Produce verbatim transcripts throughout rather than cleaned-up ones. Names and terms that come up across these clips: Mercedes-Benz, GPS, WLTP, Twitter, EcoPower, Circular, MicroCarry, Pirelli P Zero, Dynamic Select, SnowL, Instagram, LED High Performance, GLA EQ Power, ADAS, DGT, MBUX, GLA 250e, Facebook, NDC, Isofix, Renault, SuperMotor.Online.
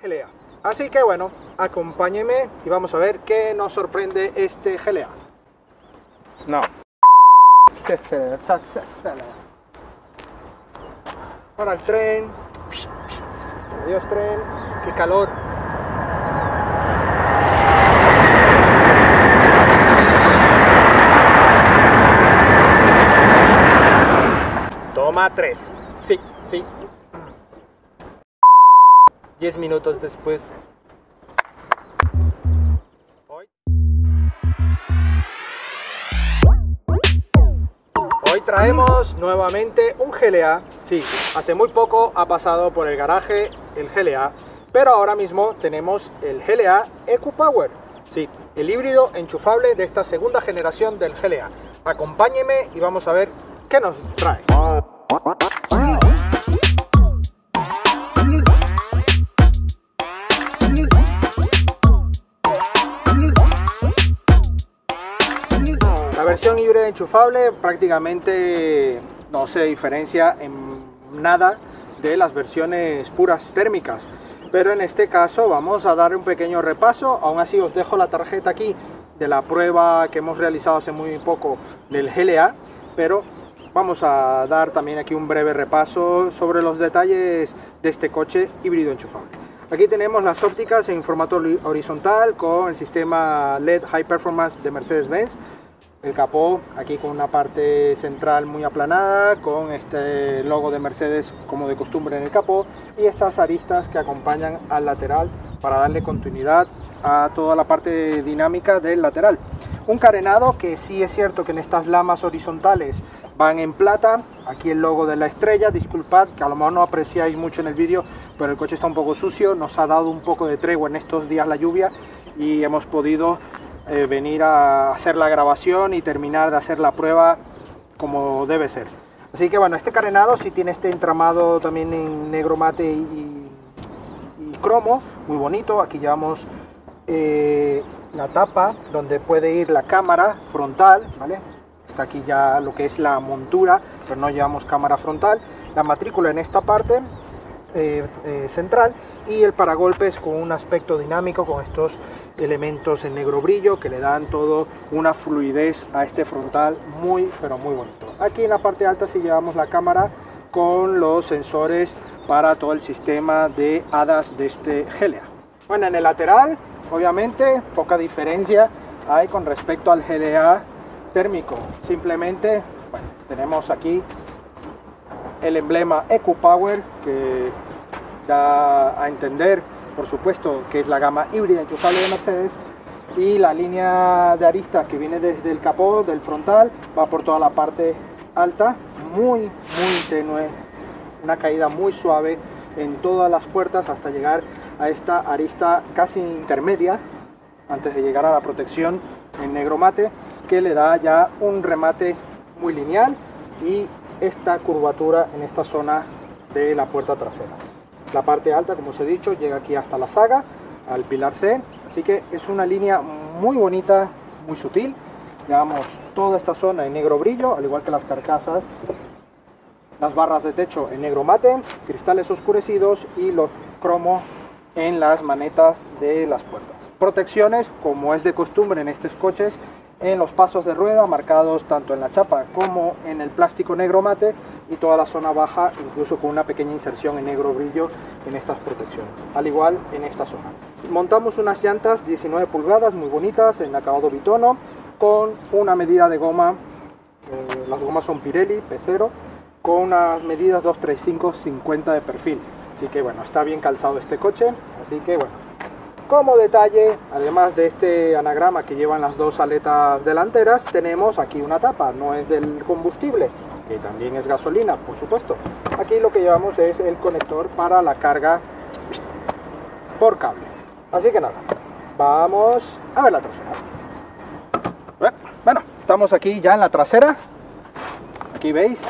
G L A. Así que bueno, acompáñeme y vamos a ver qué nos sorprende este G L A. No. Ahora el tren. Adiós tren. Qué calor. Toma tres. Sí, sí. diez minutos después. Hoy. Hoy traemos nuevamente un G L A. Sí, hace muy poco ha pasado por el garaje el G L A, pero ahora mismo tenemos el G L A E Q Power. Sí, el híbrido enchufable de esta segunda generación del G L A. Acompáñeme y vamos a ver qué nos trae. La versión híbrida enchufable prácticamente no se diferencia en nada de las versiones puras térmicas, pero en este caso vamos a dar un pequeño repaso. Aún así os dejo la tarjeta aquí de la prueba que hemos realizado hace muy poco del G L A, pero vamos a dar también aquí un breve repaso sobre los detalles de este coche híbrido enchufable. Aquí tenemos las ópticas en formato horizontal con el sistema L E D High Performance de Mercedes-Benz. El capó aquí con una parte central muy aplanada, con este logo de Mercedes como de costumbre en el capó, y estas aristas que acompañan al lateral para darle continuidad a toda la parte dinámica del lateral. Un carenado que sí es cierto que en estas lamas horizontales van en plata. Aquí el logo de la estrella. Disculpad que a lo mejor no apreciáis mucho en el vídeo, pero el coche está un poco sucio, nos ha dado un poco de tregua en estos días la lluvia y hemos podido Eh, venir a hacer la grabación y terminar de hacer la prueba como debe ser. Así que bueno, este carenado sí tiene este entramado también en negro mate y, y cromo, muy bonito. Aquí llevamos eh, la tapa donde puede ir la cámara frontal, ¿vale? Está aquí ya lo que es la montura, pero no llevamos cámara frontal. La matrícula en esta parte Eh, eh, central, y el paragolpes con un aspecto dinámico con estos elementos en negro brillo que le dan todo una fluidez a este frontal muy pero muy bonito. Aquí en la parte alta sí llevamos la cámara con los sensores para todo el sistema de A D A S de este G L A. Bueno, en el lateral obviamente poca diferencia hay con respecto al G L A térmico, simplemente bueno, tenemos aquí el emblema E Q Power que da a entender, por supuesto, que es la gama híbrida enchufable de Mercedes, y la línea de aristas que viene desde el capó, del frontal, va por toda la parte alta, muy, muy tenue, una caída muy suave en todas las puertas hasta llegar a esta arista casi intermedia, antes de llegar a la protección en negro mate, que le da ya un remate muy lineal y esta curvatura en esta zona de la puerta trasera. La parte alta, como os he dicho, llega aquí hasta la zaga, al pilar C, así que es una línea muy bonita, muy sutil. Llevamos toda esta zona en negro brillo, al igual que las carcasas, las barras de techo en negro mate, cristales oscurecidos y los cromos en las manetas de las puertas. Protecciones, como es de costumbre en estos coches, en los pasos de rueda marcados tanto en la chapa como en el plástico negro mate, y toda la zona baja incluso con una pequeña inserción en negro brillo en estas protecciones, al igual en esta zona. Montamos unas llantas diecinueve pulgadas muy bonitas en acabado bitono con una medida de goma, eh, las gomas son Pirelli P Zero, con unas medidas dos treinta y cinco cincuenta de perfil, así que bueno, está bien calzado este coche. Así que bueno, como detalle, además de este anagrama que llevan las dos aletas delanteras, tenemos aquí una tapa, no es del combustible, que también es gasolina, por supuesto. Aquí lo que llevamos es el conector para la carga por cable. Así que nada, vamos a ver la trasera. Bueno, estamos aquí ya en la trasera. Aquí veis,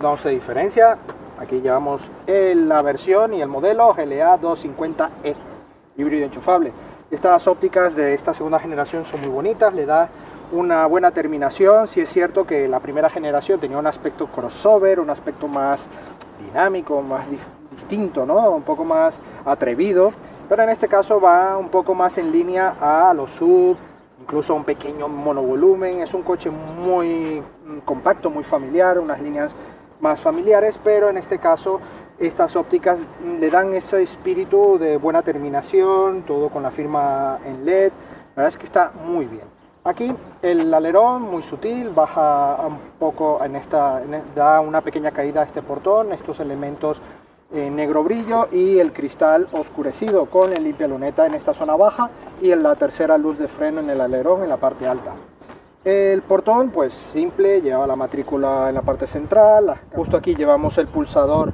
no se diferencia. Aquí llevamos la versión y el modelo G L A doscientos cincuenta E. Híbrido enchufable. Estas ópticas de esta segunda generación son muy bonitas, le da una buena terminación. Sí es cierto que la primera generación tenía un aspecto crossover, un aspecto más dinámico, más distinto, ¿no? Un poco más atrevido, pero en este caso va un poco más en línea a los S U V, incluso a un pequeño monovolumen. Es un coche muy compacto, muy familiar, unas líneas más familiares, pero en este caso estas ópticas le dan ese espíritu de buena terminación, todo con la firma en L E D. La verdad es que está muy bien. Aquí el alerón muy sutil, baja un poco, en esta, en, da una pequeña caída a este portón, estos elementos eh, negro brillo y el cristal oscurecido con el limpia luneta en esta zona baja y en la tercera luz de freno en el alerón en la parte alta. El portón pues simple, lleva la matrícula en la parte central, justo aquí llevamos el pulsador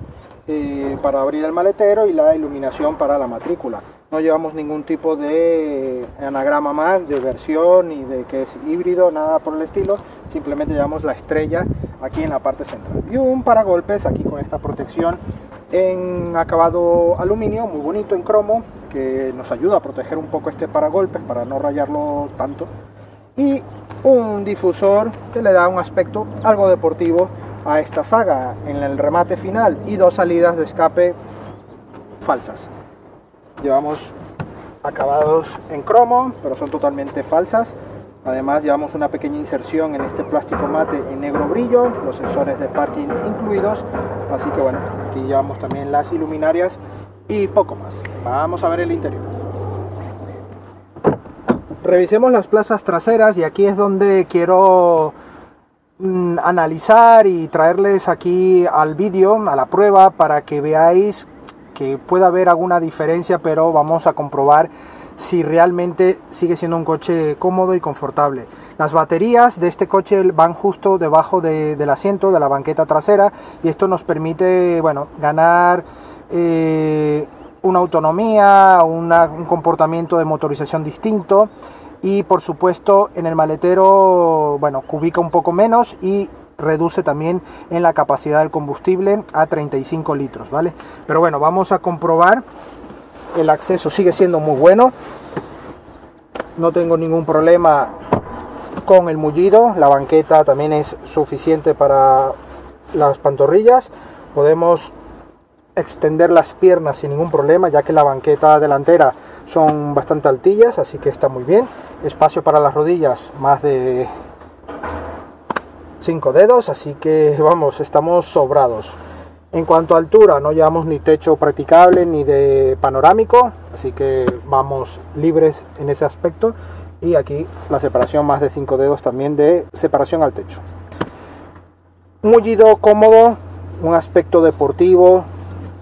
Eh, para abrir el maletero y la iluminación para la matrícula. No llevamos ningún tipo de anagrama más de versión ni de que es híbrido, nada por el estilo, simplemente llevamos la estrella aquí en la parte central y un paragolpes aquí con esta protección en acabado aluminio muy bonito en cromo que nos ayuda a proteger un poco este paragolpes para no rayarlo tanto, y un difusor que le da un aspecto algo deportivo a esta saga en el remate final, y dos salidas de escape falsas. Llevamos acabados en cromo pero son totalmente falsas. Además llevamos una pequeña inserción en este plástico mate en negro brillo, los sensores de parking incluidos, así que bueno, aquí llevamos también las iluminarias y poco más. Vamos a ver el interior. Revisemos las plazas traseras y aquí es donde quiero analizar y traerles aquí al vídeo, a la prueba, para que veáis que puede haber alguna diferencia, pero vamos a comprobar si realmente sigue siendo un coche cómodo y confortable. Las baterías de este coche van justo debajo de, del asiento, de la banqueta trasera, y esto nos permite, bueno, ganar eh, una autonomía, una, un comportamiento de motorización distinto. Y por supuesto en el maletero, bueno, cubica un poco menos y reduce también en la capacidad del combustible a treinta y cinco litros, ¿vale? Pero bueno, vamos a comprobar. El acceso sigue siendo muy bueno. No tengo ningún problema con el mullido. La banqueta también es suficiente para las pantorrillas. Podemos extender las piernas sin ningún problema, ya que la banqueta delantera son bastante altillas, así que está muy bien. Espacio para las rodillas más de cinco dedos, así que vamos, estamos sobrados. En cuanto a altura, no llevamos ni techo practicable ni de panorámico, así que vamos libres en ese aspecto. Y aquí la separación más de cinco dedos también de separación al techo. Mullido cómodo, un aspecto deportivo.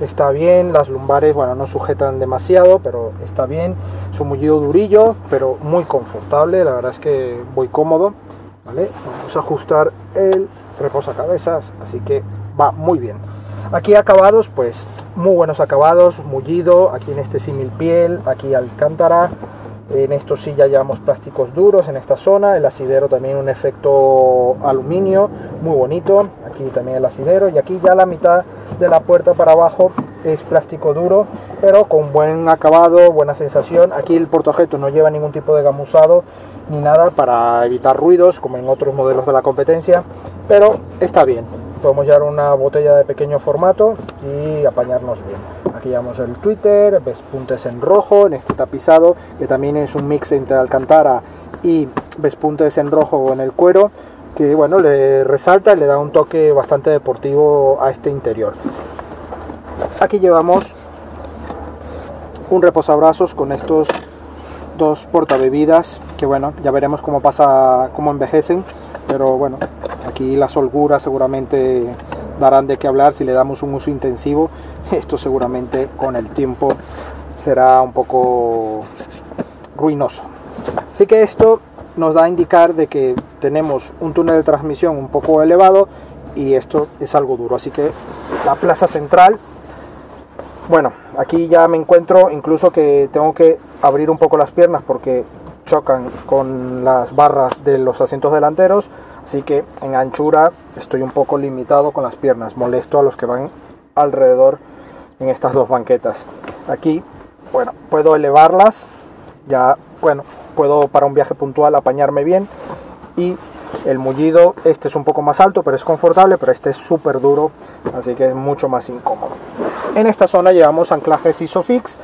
Está bien, las lumbares, bueno, no sujetan demasiado, pero está bien. Es un mullido durillo, pero muy confortable. La verdad es que voy cómodo, ¿vale? Vamos a ajustar el reposacabezas, así que va muy bien. Aquí acabados, pues, muy buenos acabados, mullido. Aquí en este símil piel, aquí alcántara. En esto sí ya llevamos plásticos duros en esta zona. El asidero también un efecto aluminio, muy bonito. Aquí también el asidero. Y aquí ya la mitad de la puerta para abajo es plástico duro, pero con buen acabado, buena sensación. Aquí el portaobjetos no lleva ningún tipo de gamuzado ni nada para evitar ruidos, como en otros modelos de la competencia. Pero está bien. Podemos llevar una botella de pequeño formato y apañarnos bien. Aquí llevamos el Twitter, vespuntes en rojo, en este tapizado, que también es un mix entre alcántara y vespuntes en rojo en el cuero, que bueno, le resalta y le da un toque bastante deportivo a este interior. Aquí llevamos un reposabrazos con estos dos portabebidas, que bueno, ya veremos cómo pasa, cómo envejecen, pero bueno, aquí las holguras seguramente darán de qué hablar. Si le damos un uso intensivo, esto seguramente con el tiempo será un poco ruinoso. Así que esto nos da a indicar de que tenemos un túnel de transmisión un poco elevado y esto es algo duro. Así que la plaza central, bueno, aquí ya me encuentro incluso que tengo que abrir un poco las piernas porque chocan con las barras de los asientos delanteros. Así que en anchura estoy un poco limitado con las piernas, molesto a los que van alrededor en estas dos banquetas. Aquí, bueno, puedo elevarlas, ya, bueno, puedo para un viaje puntual apañarme bien. Y el mullido, este es un poco más alto, pero es confortable, pero este es súper duro, así que es mucho más incómodo. En esta zona llevamos anclajes Isofix,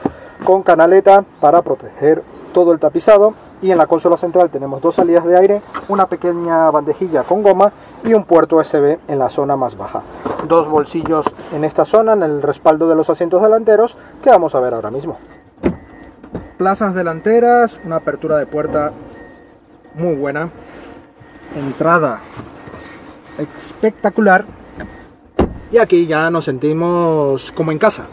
con canaleta para proteger todo el tapizado, y en la consola central tenemos dos salidas de aire, una pequeña bandejilla con goma y un puerto U S B en la zona más baja. Dos bolsillos en esta zona, en el respaldo de los asientos delanteros, que vamos a ver ahora mismo. Plazas delanteras, una apertura de puerta muy buena, entrada espectacular, y aquí ya nos sentimos como en casa.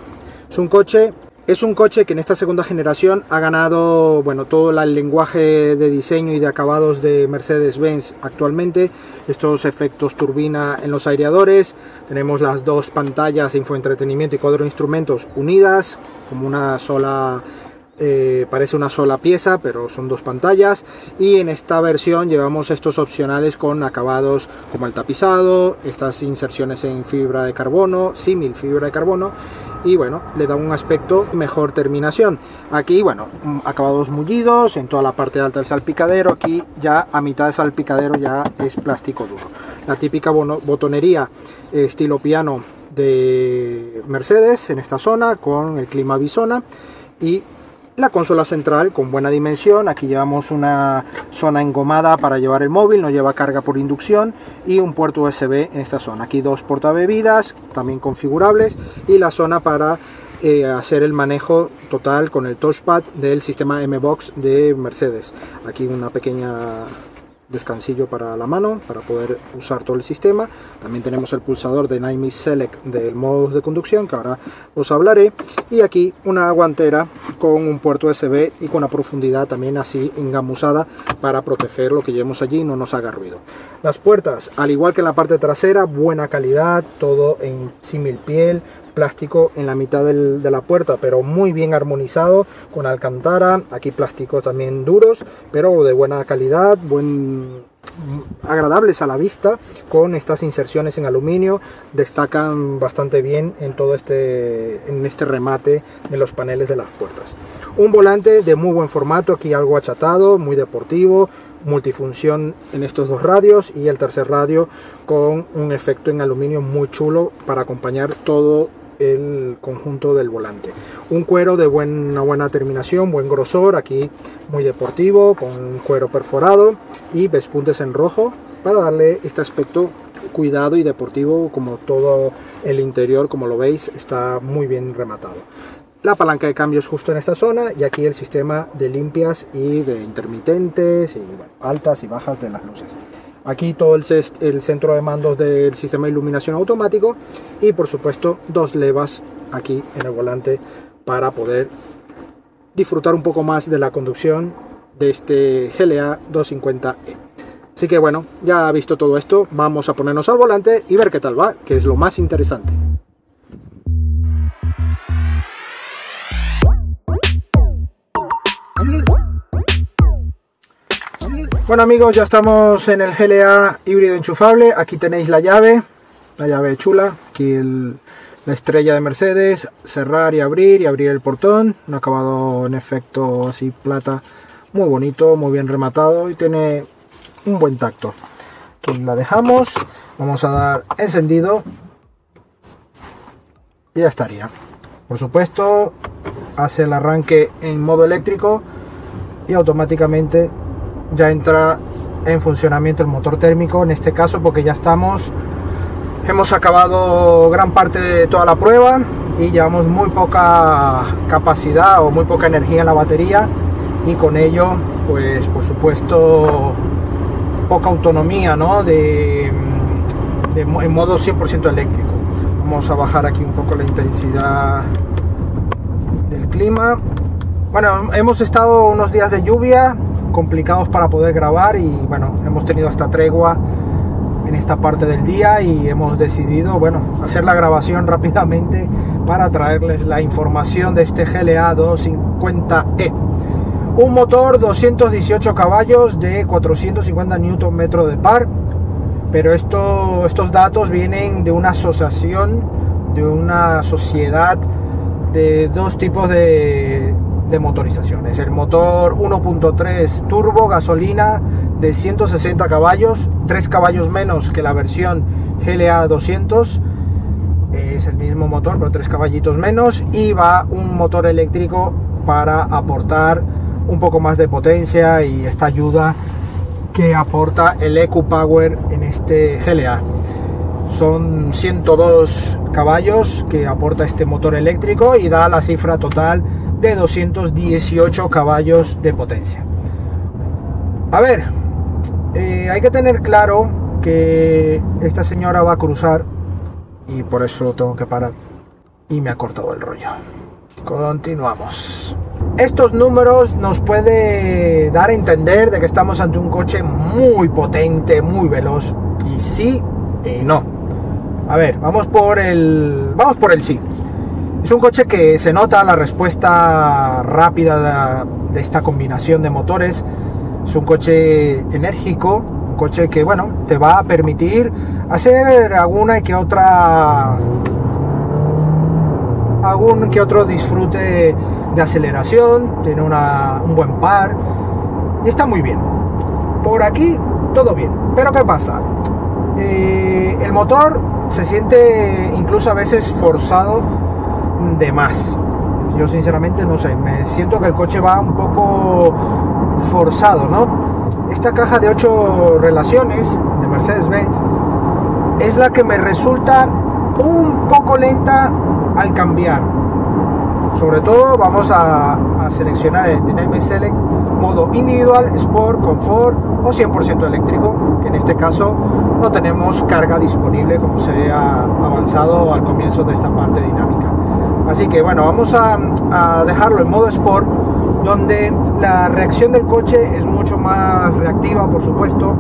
Es un coche, es un coche que en esta segunda generación ha ganado, bueno, todo el lenguaje de diseño y de acabados de Mercedes-Benz actualmente. Estos efectos turbina en los aireadores, tenemos las dos pantallas de infoentretenimiento y cuadro de instrumentos unidas como una sola, eh, parece una sola pieza, pero son dos pantallas. Y en esta versión llevamos estos opcionales con acabados como el tapizado, estas inserciones en fibra de carbono, símil fibra de carbono, y bueno, le da un aspecto, mejor terminación. Aquí, bueno, acabados mullidos en toda la parte alta del salpicadero. Aquí ya a mitad de salpicadero ya es plástico duro, la típica botonería eh, estilo piano de Mercedes en esta zona, con el clima bisona. Y la consola central con buena dimensión, aquí llevamos una zona engomada para llevar el móvil, no lleva carga por inducción, y un puerto U S B en esta zona. Aquí dos portabebidas también configurables, y la zona para eh, hacer el manejo total con el touchpad del sistema M B U X de Mercedes. Aquí una pequeña descansillo para la mano, para poder usar todo el sistema. También tenemos el pulsador de Dynamic Select del modo de conducción, que ahora os hablaré. Y aquí una guantera con un puerto U S B y con la profundidad también así engamusada, para proteger lo que llevemos allí y no nos haga ruido. Las puertas, al igual que en la parte trasera, buena calidad, todo en símil piel, plástico en la mitad del, de la puerta, pero muy bien armonizado con alcántara. Aquí plásticos también duros, pero de buena calidad, buen, agradables a la vista, con estas inserciones en aluminio. Destacan bastante bien en todo este, en este remate de los paneles de las puertas. Un volante de muy buen formato, aquí algo achatado, muy deportivo, multifunción en estos dos radios, y el tercer radio con un efecto en aluminio muy chulo para acompañar todo el conjunto del volante. Un cuero de buen, una buena terminación, buen grosor, aquí muy deportivo, con cuero perforado y pespuntes en rojo, para darle este aspecto cuidado y deportivo. Como todo el interior, como lo veis, está muy bien rematado. La palanca de cambios justo en esta zona, y aquí el sistema de limpias y de intermitentes, y bueno, altas y bajas de las luces. Aquí todo el, el centro de mandos del sistema de iluminación automático, y por supuesto dos levas aquí en el volante para poder disfrutar un poco más de la conducción de este G L A doscientos cincuenta E. Así que bueno, ya visto todo esto, vamos a ponernos al volante y ver qué tal va, que es lo más interesante. Bueno amigos, ya estamos en el G L A híbrido enchufable. Aquí tenéis la llave, la llave chula, aquí el, la estrella de Mercedes, cerrar y abrir, y abrir el portón, un acabado en efecto así plata, muy bonito, muy bien rematado, y tiene un buen tacto. Aquí la dejamos, vamos a dar encendido, y ya estaría. Por supuesto, hace el arranque en modo eléctrico, y automáticamente ya entra en funcionamiento el motor térmico, en este caso porque ya estamos, hemos acabado gran parte de toda la prueba y llevamos muy poca capacidad o muy poca energía en la batería, y con ello pues por supuesto poca autonomía, ¿no? de, de, en modo cien por ciento eléctrico. Vamos a bajar aquí un poco la intensidad del clima. Bueno, hemos estado unos días de lluvia complicados para poder grabar, y bueno, hemos tenido esta tregua en esta parte del día, y hemos decidido, bueno, hacer la grabación rápidamente para traerles la información de este G L A doscientos cincuenta E. Un motor doscientos dieciocho caballos de cuatrocientos cincuenta Nm de par, pero esto, estos datos vienen de una asociación, de una sociedad de dos tipos de de motorizaciones. El motor uno punto tres turbo gasolina de ciento sesenta caballos, tres caballos menos que la versión G L A doscientos, es el mismo motor pero tres caballitos menos, y va un motor eléctrico para aportar un poco más de potencia y esta ayuda que aporta el E Q Power en este G L A. Son ciento dos caballos que aporta este motor eléctrico y da la cifra total de doscientos dieciocho caballos de potencia. A ver, eh, hay que tener claro que esta señora va a cruzar y por eso tengo que parar y me ha cortado el rollo. Continuamos. Estos números nos puede dar a entender de que estamos ante un coche muy potente, muy veloz, y sí y no. A ver, vamos por el vamos por el sí. Es un coche que se nota la respuesta rápida de, de esta combinación de motores. Es un coche enérgico, un coche que, bueno, te va a permitir hacer alguna que otra algún que otro disfrute de aceleración. Tiene una, un buen par y está muy bien. Por aquí todo bien, pero ¿qué pasa? Eh, el motor se siente incluso a veces forzado de más. Yo sinceramente no sé, me siento que el coche va un poco forzado, ¿no? Esta caja de ocho relaciones de Mercedes-Benz es la que me resulta un poco lenta al cambiar. Sobre todo vamos a, a seleccionar el Dynamic Select, modo individual, Sport, Confort o cien por ciento eléctrico, que en este caso no tenemos carga disponible como se ha avanzado al comienzo de esta parte dinámica. Así que bueno, vamos a, a dejarlo en modo Sport, donde la reacción del coche es mucho más reactiva, por supuesto,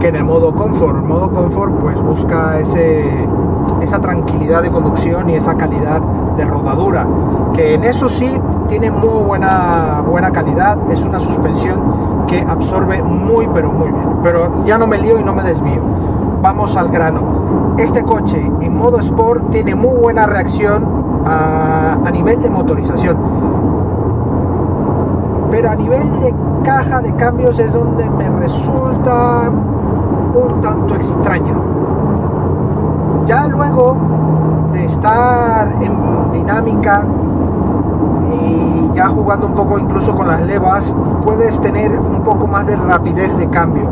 que en el modo Confort. El modo Confort pues busca ese... esa tranquilidad de conducción y esa calidad de rodadura, que en eso sí tiene muy buena buena calidad. Es una suspensión que absorbe muy pero muy bien. Pero ya no me lío y no me desvío, vamos al grano. Este coche en modo Sport tiene muy buena reacción a, a nivel de motorización, pero a nivel de caja de cambios es donde me resulta un tanto extraña. Ya luego de estar en dinámica y ya jugando un poco incluso con las levas, puedes tener un poco más de rapidez de cambio,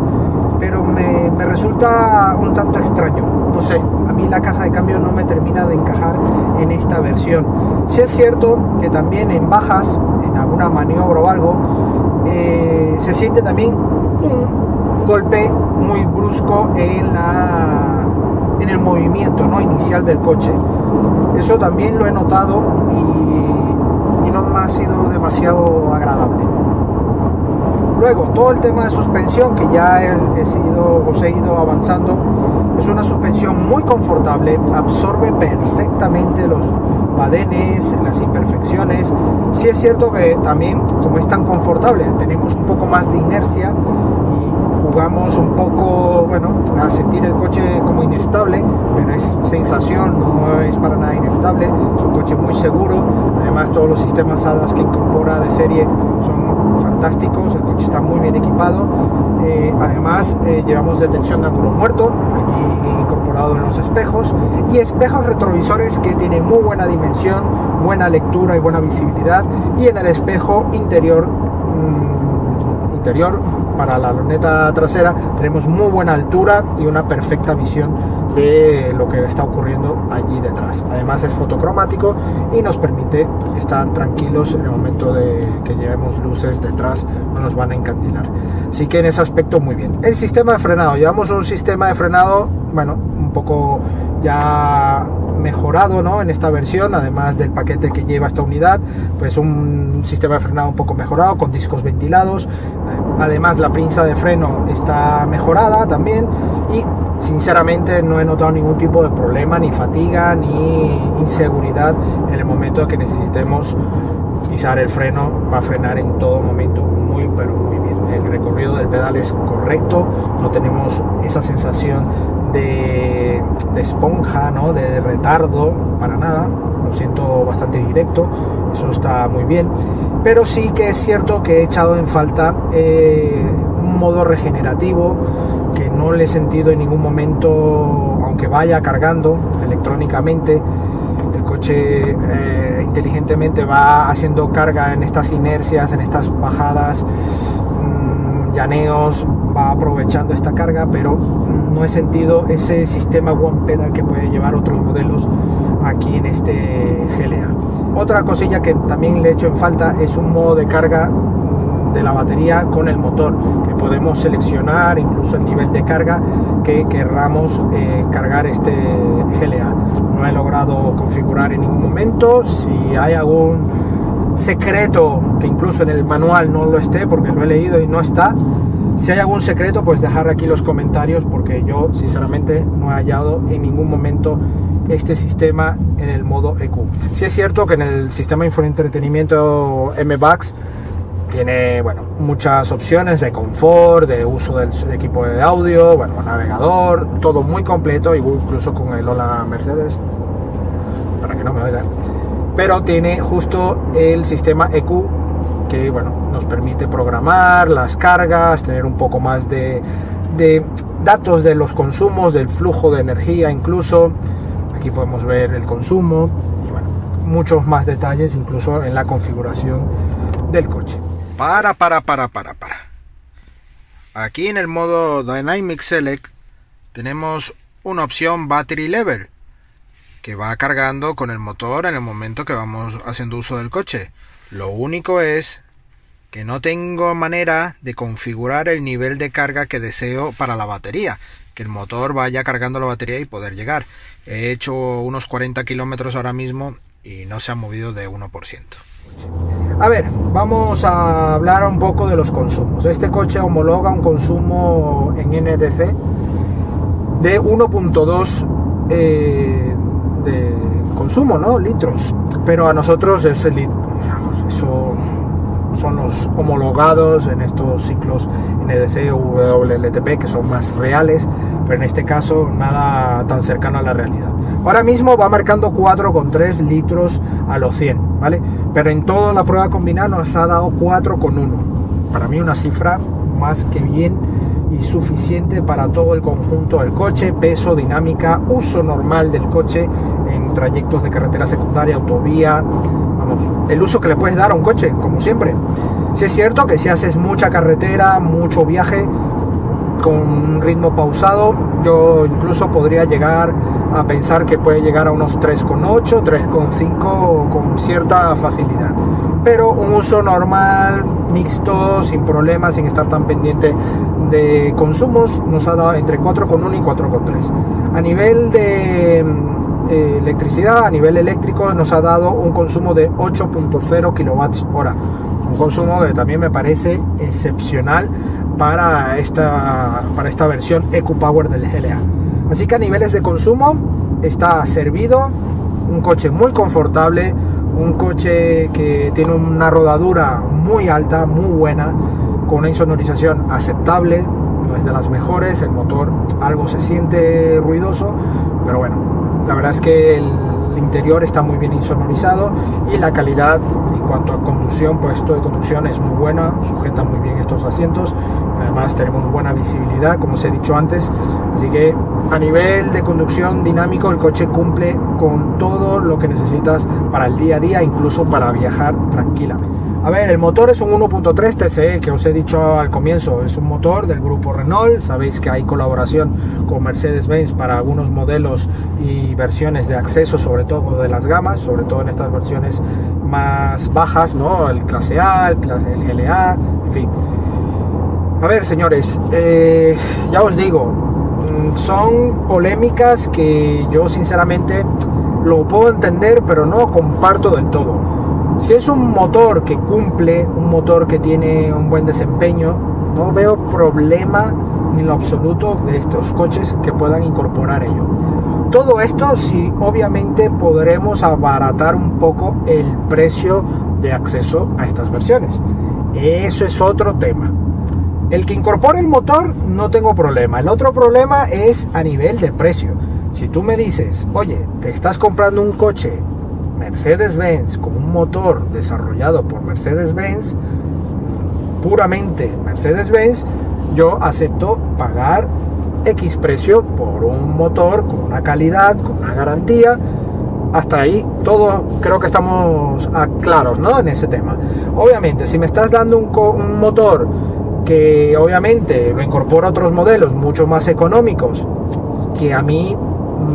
pero me, me resulta un tanto extraño. No sé, a mí la caja de cambio no me termina de encajar en esta versión. Sí es cierto que también en bajas, en alguna maniobra o algo, eh, se siente también un golpe muy brusco en la... en el movimiento, ¿no?, inicial del coche. Eso también lo he notado y, y no me ha sido demasiado agradable. Luego, todo el tema de suspensión, que ya he, he sido o he ido avanzando, es una suspensión muy confortable, absorbe perfectamente los badenes, las imperfecciones. Sí es cierto que también, como es tan confortable, tenemos un poco más de inercia y jugamos un poco, bueno, a sentir el coche como inestable, pero es sensación, no es para nada inestable. Es un coche muy seguro, además todos los sistemas A D A S que incorpora de serie son fantásticos. El coche está muy bien equipado. Eh, además eh, llevamos detección de ángulo muerto aquí incorporado en los espejos, y espejos retrovisores que tienen muy buena dimensión, buena lectura y buena visibilidad. Y en el espejo interior mmm, interior para la luneta trasera tenemos muy buena altura y una perfecta visión de lo que está ocurriendo allí detrás. Además es fotocromático y nos permite estar tranquilos en el momento de que llevemos luces detrás, no nos van a encandilar. Así que en ese aspecto muy bien. El sistema de frenado, llevamos un sistema de frenado, bueno, un poco ya mejorado, ¿no?, en esta versión, además del paquete que lleva esta unidad, pues un sistema de frenado un poco mejorado con discos ventilados. Además la pinza de freno está mejorada también, y sinceramente no he notado ningún tipo de problema, ni fatiga, ni inseguridad en el momento que necesitemos pisar el freno. Va a frenar en todo momento muy pero muy bien. El recorrido del pedal es correcto, no tenemos esa sensación de, de esponja, ¿no?, de retardo, para nada. Lo siento bastante directo, eso está muy bien. Pero sí que es cierto que he echado en falta eh, un modo regenerativo, que no le he sentido en ningún momento, aunque vaya cargando electrónicamente, el coche eh, inteligentemente va haciendo carga en estas inercias, en estas bajadas, mmm, llaneos, va aprovechando esta carga, pero no he sentido ese sistema One Pedal que puede llevar otros modelos aquí en este G L A. Otra cosilla que también le echo en falta es un modo de carga de la batería con el motor, que podemos seleccionar incluso el nivel de carga que querramos eh, cargar este G L A. No he logrado configurar en ningún momento. Si hay algún secreto que incluso en el manual no lo esté, porque lo he leído y no está, si hay algún secreto, pues dejar aquí los comentarios, porque yo sinceramente no he hallado en ningún momento este sistema en el modo E Q. Sí es cierto que en el sistema de infoentretenimiento M B U X tiene, bueno, muchas opciones de confort, de uso del equipo de audio, bueno, navegador, todo muy completo, incluso con el Hola Mercedes, para que no me oigan. Pero tiene justo el sistema E Q, que bueno, nos permite programar las cargas, tener un poco más de, de datos de los consumos, del flujo de energía incluso. Aquí podemos ver el consumo y bueno, muchos más detalles incluso en la configuración del coche. Para, para, para, para, para. Aquí en el modo Dynamic Select tenemos una opción Battery Level, que va cargando con el motor en el momento que vamos haciendo uso del coche. Lo único es que no tengo manera de configurar el nivel de carga que deseo para la batería, que el motor vaya cargando la batería y poder llegar. He hecho unos cuarenta kilómetros ahora mismo y no se ha movido de uno por ciento. A ver, vamos a hablar un poco de los consumos. Este coche homologa un consumo en N D C de uno punto dos eh, de consumo, ¿no? Litros. Pero a nosotros es el eso son los homologados en estos ciclos N D C o W L T P, que son más reales, pero en este caso nada tan cercano a la realidad. Ahora mismo va marcando cuatro coma tres litros a los cien, ¿vale? Pero en toda la prueba combinada nos ha dado cuatro coma uno. Para mí una cifra más que bien y suficiente para todo el conjunto del coche, peso, dinámica, uso normal del coche en trayectos de carretera secundaria, autovía, vamos, el uso que le puedes dar a un coche, como siempre. Sí es cierto que si haces mucha carretera, mucho viaje, con un ritmo pausado, yo incluso podría llegar a pensar que puede llegar a unos tres coma ocho, tres coma cinco con cierta facilidad. Pero un uso normal, mixto, sin problemas, sin estar tan pendiente de consumos, nos ha dado entre cuatro coma uno y cuatro coma tres. A nivel de Eh, electricidad, a nivel eléctrico nos ha dado un consumo de ocho punto cero kilovatios hora, un consumo que también me parece excepcional para esta, para esta versión EcoPower del G L A. Así que a niveles de consumo está servido, un coche muy confortable, un coche que tiene una rodadura muy alta, muy buena, con una insonorización aceptable, no es de las mejores, el motor algo se siente ruidoso, pero bueno, la verdad es que el interior está muy bien insonorizado y la calidad en cuanto a conducción, puesto de conducción, es muy buena, sujeta muy bien estos asientos, además tenemos buena visibilidad, como os he dicho antes, así que a nivel de conducción dinámico el coche cumple con todo lo que necesitas para el día a día, incluso para viajar tranquilamente. A ver, el motor es un uno punto tres T C E, que os he dicho al comienzo, es un motor del grupo Renault. Sabéis que hay colaboración con Mercedes-Benz para algunos modelos y versiones de acceso, sobre todo de las gamas, sobre todo en estas versiones más bajas, ¿no? El clase A, el clase G L A, en fin. A ver, señores, eh, ya os digo, son polémicas que yo sinceramente lo puedo entender, pero no comparto del todo. Si es un motor que cumple, un motor que tiene un buen desempeño, no veo problema en lo absoluto de estos coches que puedan incorporar ello. Todo esto si obviamente podremos abaratar un poco el precio de acceso a estas versiones. Eso es otro tema. El que incorpore el motor no tengo problema. El otro problema es a nivel de precio. Si tú me dices, oye, te estás comprando un coche Mercedes-Benz con un motor desarrollado por Mercedes-Benz, puramente Mercedes-Benz, yo acepto pagar X precio por un motor con una calidad, con una garantía. Hasta ahí todo creo que estamos claros, ¿no?, en ese tema. Obviamente, si me estás dando un, un motor que obviamente lo incorpora a otros modelos mucho más económicos, que a mí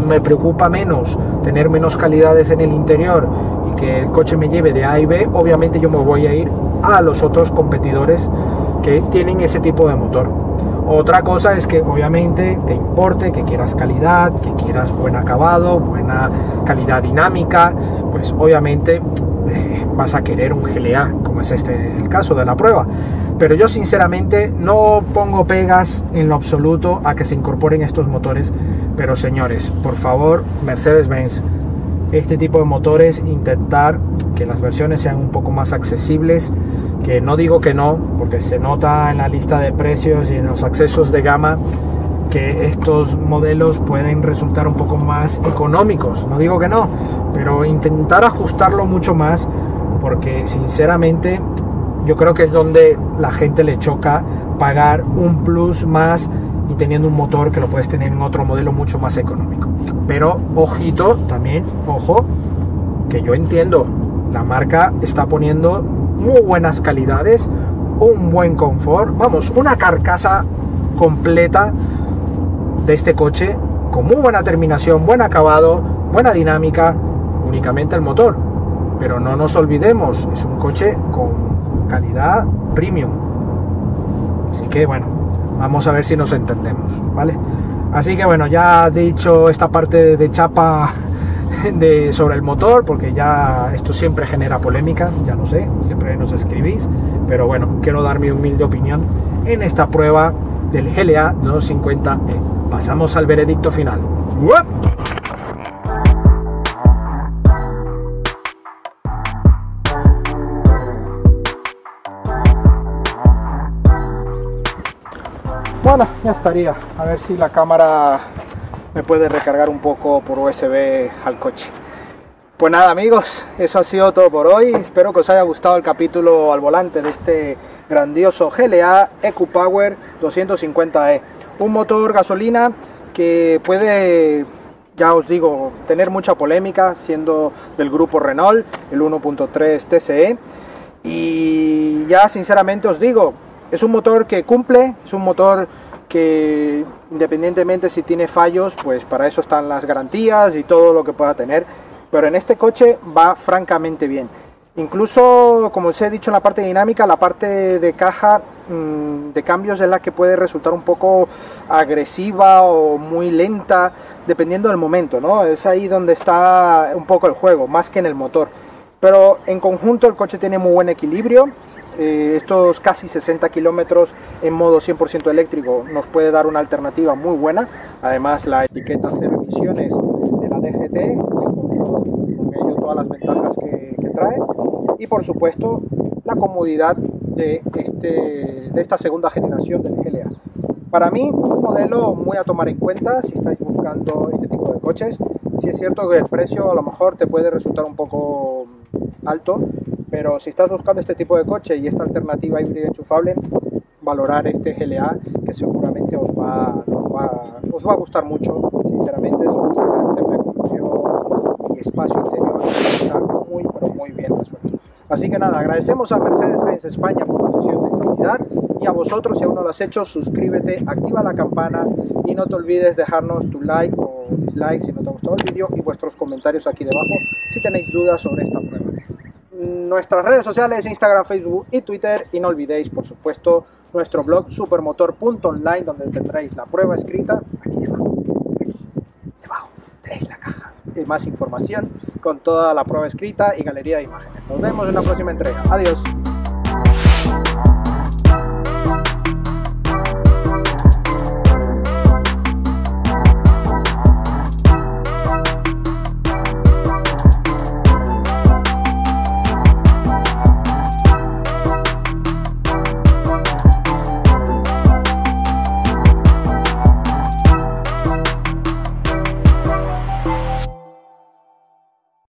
me preocupa menos tener menos calidades en el interior y que el coche me lleve de A y B, obviamente yo me voy a ir a los otros competidores que tienen ese tipo de motor. Otra cosa es que obviamente te importe, que quieras calidad, que quieras buen acabado, buena calidad dinámica, pues obviamente eh, vas a querer un G L A, como es este el caso de la prueba. Pero yo sinceramente no pongo pegas en lo absoluto a que se incorporen estos motores. Pero señores, por favor, Mercedes-Benz, este tipo de motores, intentar que las versiones sean un poco más accesibles, que no digo que no, porque se nota en la lista de precios y en los accesos de gama que estos modelos pueden resultar un poco más económicos, no digo que no, pero intentar ajustarlo mucho más, porque sinceramente yo creo que es donde la gente le choca pagar un plus más y teniendo un motor que lo puedes tener en otro modelo mucho más económico. Pero ojito también, ojo, que yo entiendo, la marca está poniendo muy buenas calidades, un buen confort, vamos, una carcasa completa de este coche con muy buena terminación, buen acabado, buena dinámica, únicamente el motor. Pero no nos olvidemos, es un coche con calidad premium. Así que bueno, vamos a ver si nos entendemos, ¿vale? Así que bueno, ya dicho esta parte de chapa de, sobre el motor, porque ya esto siempre genera polémica, ya lo sé, siempre nos escribís, pero bueno, quiero dar mi humilde opinión en esta prueba del G L A doscientos cincuenta E. Pasamos al veredicto final. ¡Uop! Bueno, ya estaría. A ver si la cámara me puede recargar un poco por U S B al coche. Pues nada, amigos, eso ha sido todo por hoy. Espero que os haya gustado el capítulo al volante de este grandioso G L A E Q Power doscientos cincuenta E. Un motor gasolina que puede, ya os digo, tener mucha polémica, siendo del grupo Renault, el uno punto tres T C E. Y ya sinceramente os digo, es un motor que cumple, es un motor que independientemente si tiene fallos, pues para eso están las garantías y todo lo que pueda tener, pero en este coche va francamente bien. Incluso, como os he dicho en la parte dinámica, la parte de caja mmm, de cambios es la que puede resultar un poco agresiva o muy lenta, dependiendo del momento, ¿no? Es ahí donde está un poco el juego, más que en el motor. Pero en conjunto el coche tiene muy buen equilibrio. Eh, estos casi sesenta kilómetros en modo cien por ciento eléctrico nos puede dar una alternativa muy buena. Además, la etiqueta cero emisiones de la D G T, y con ello todas las ventajas que, que trae. Y por supuesto, la comodidad de, este, de esta segunda generación del G L A. Para mí, un modelo muy a tomar en cuenta si estáis buscando este tipo de coches. Sí es cierto que el precio a lo mejor te puede resultar un poco alto, pero si estás buscando este tipo de coche y esta alternativa híbrida enchufable, valorar este G L A, que seguramente os va, os va, os va a gustar mucho, sinceramente, sobre todo en el tema de conducción y espacio interior, está muy, pero muy bien resuelto. Así que nada, agradecemos a Mercedes-Benz España por la sesión de esta unidad, y a vosotros, si aún no lo has hecho, suscríbete, activa la campana y no te olvides dejarnos tu like o dislike si no te ha gustado el vídeo, y vuestros comentarios aquí debajo si tenéis dudas sobre esta prueba. Nuestras redes sociales, Instagram, Facebook y Twitter, y no olvidéis, por supuesto, nuestro blog Supermotor punto Online, donde tendréis la prueba escrita, aquí debajo, aquí debajo, tenéis la caja y más información con toda la prueba escrita y galería de imágenes. Nos vemos en la próxima entrega. Adiós.